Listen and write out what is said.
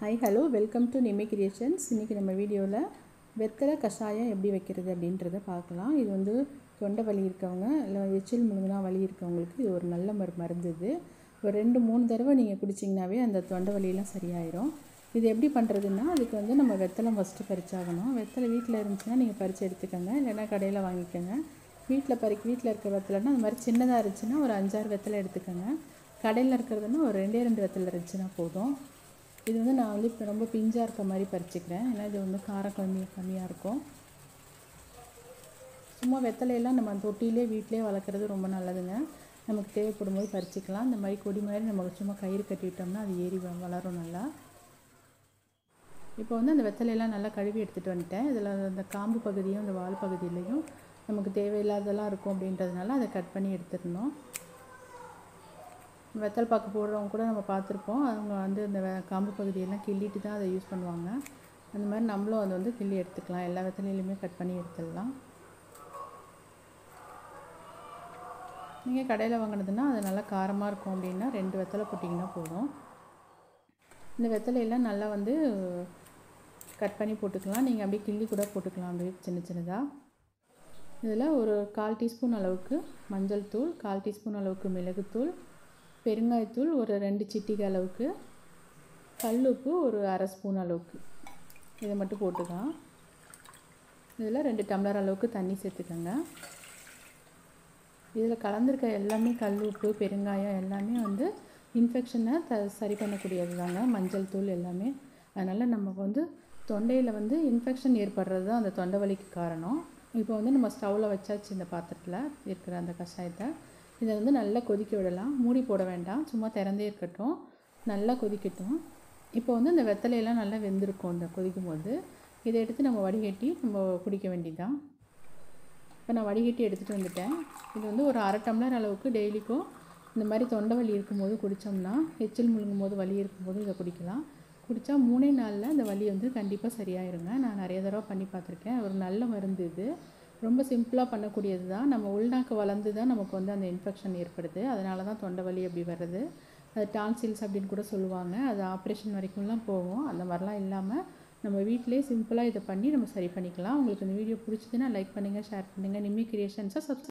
Hi hello welcome to Nimmi creations इनके number video वेत्तला कषायम एप्पड़ी वेक्किरदु अप्पडिன்றதை பார்க்கலாம்। இது வந்து தொண்டை வலி இருக்கவங்க இல்ல எச்சில் முழுங்கனா வலி இருக்கவங்களுக்கு இது ஒரு நல்ல மருந்து। இது ஒரு 2-3 தடவை நீங்க குடிச்சீங்கனாவே அந்த தொண்டை வலி எல்லாம் சரியாயிடும்। இது எப்படி பண்றதுன்னா அதுக்கு வந்து நம்ம வெத்தலை ஃபர்ஸ்ட் பறிச்சாகணும்। வெத்தலை வீட்ல இருந்துச்சுனா நீங்க பறிச்சு எடுத்துக்கங்க, இல்லனா கடையில வாங்கிக்கங்க। வீட்ல இருக்க வெத்தலைனா அந்த மாதிரி சின்னதா இருந்துச்சுனா ஒரு 5-6 வெத்தலை எடுத்துக்கங்க। கடையில இருக்குறதுன்னா ஒரு 2-2 வெத்தலை இருந்துச்சுனா போதும்। இது வந்து நான் வந்து இப்போ ரொம்ப பிஞ்சா இருக்க மாதிரி பறிச்சுக்கிறேன், ஏன்னா இது வந்து காரம் கம்மியாக இருக்கும்। சும்மா வெத்தலையெல்லாம் நம்ம தொட்டிலே வீட்டிலே வளர்க்குறது ரொம்ப நல்லதுங்க। நமக்கு தேவைப்படும் போது பறிச்சுக்கலாம்। இந்த மாதிரி கொடி மாதிரி நம்ம சும்மா கயிறு கட்டிட்டோம்னா அது ஏறி வளரும் நல்லா। இப்போ வந்து அந்த வெத்தலையெல்லாம் நல்லா கழுவி எடுத்துகிட்டு வந்துட்டேன்। இதில் அந்த காம்பு பகுதியும் அந்த வால் பகுதியிலையும் நமக்கு தேவையில்லாததெல்லாம் இருக்கும் அப்படின்றதுனால அதை கட் பண்ணி எடுத்துருந்தோம்। வெத்தல் பாக்கு போடுறவங்க கூட நம்ம பார்த்துருப்போம், அவங்க வந்து அந்த காம்பு பகுதியெல்லாம் கிள்ளிட்டு தான் அதை யூஸ் பண்ணுவாங்க। அந்த மாதிரி நம்மளும் அதை வந்து கிள்ளி எடுத்துக்கலாம், எல்லா வெத்தலையிலுமே கட் பண்ணி எடுத்துடலாம்। நீங்கள் கடையில் வாங்கினதுன்னா அது நல்லா காரமாக இருக்கும் அப்படின்னா 2 வெத்தலை போட்டிங்கன்னா போதும்। இந்த வெத்தலையெல்லாம் நல்லா வந்து கட் பண்ணி போட்டுக்கலாம், நீங்கள் அப்படியே கிள்ளி கூட போட்டுக்கலாம் அப்படியே சின்ன சின்னதாக। இதில் ஒரு 1/4 டீஸ்பூன் அளவுக்கு மஞ்சள் தூள், 1/4 டீஸ்பூன் அளவுக்கு மிளகுத்தூள், பெருங்காயத்தூள் ஒரு 2 சிட்டிகை அளவுக்கு, கல்லுப்பு ஒரு அரை ஸ்பூன் அளவுக்கு இதை மட்டும் போட்டுக்கலாம்। இதில் 2 டம்ளர் அளவுக்கு தண்ணி சேர்த்துக்கோங்க। இதில் கலந்துருக்க எல்லாமே கல்லுப்பு பெருங்காயம் எல்லாமே வந்து இன்ஃபெக்ஷனை சரி பண்ணக்கூடியது தாங்க, மஞ்சள் தூள் எல்லாமே। அதனால் நமக்கு வந்து தொண்டையில் வந்து இன்ஃபெக்ஷன் ஏற்படுறது தான் அந்த தொண்டை வலிக்கு காரணம்। இப்போ வந்து நம்ம ஸ்டவ்வில் வச்சாச்சு இந்த பாத்திரத்தில் இருக்கிற அந்த கஷாயத்தை। இதை வந்து நல்லா கொதிக்க விடலாம், மூடி போட வேண்டாம், சும்மா திறந்தே இருக்கட்டும், நல்லா கொதிக்கட்டும்। இப்போ வந்து இந்த வெத்தலையெல்லாம் நல்லா வெந்திருக்கும் இந்த கொதிக்கும் போது। இதை எடுத்து நம்ம வடிகட்டி நம்ம குடிக்க வேண்டியதுதான்। இப்போ நான் வடிகட்டி எடுத்துகிட்டு வந்துட்டேன்। இது வந்து ஒரு 1/2 டம்ளர் அளவுக்கு டெய்லிக்கும் இந்த மாதிரி தொண்டை வலி இருக்கும்போது குடித்தோம்னா, எச்சில் முழுங்கும் போது வலி இருக்கும்போது இதை குடிக்கலாம்। குடித்தா 3 நாளில் இந்த வலி வந்து கண்டிப்பாக சரியாயிருங்க। நான் நிறைய தடவை பண்ணி பார்த்துருக்கேன், ஒரு நல்ல மருந்து இது। ரொம்ப சிம்பிளாக பண்ணக்கூடியது தான்। நம்ம உள்நாக்கு வளர்ந்து தான் நமக்கு வந்து அந்த இன்ஃபெக்ஷன் ஏற்படுது, அதனால தான் தொண்டை வலி அப்படி வர்றது। அது டான்சில்ஸ் அப்படின்னு கூட சொல்லுவாங்க, அது ஆப்ரேஷன் வரைக்கும்லாம் போகும்। அந்த மாதிரிலாம் இல்லாமல் நம்ம வீட்டிலே சிம்பிளாக இதை பண்ணி நம்ம சரி பண்ணிக்கலாம்। உங்களுக்கு இந்த வீடியோ பிடிச்சதுன்னா லைக் பண்ணுங்கள், ஷேர் பண்ணுங்கள், நிம்மி கிரியேஷன்ஸை சப்ஸ்கிரைப்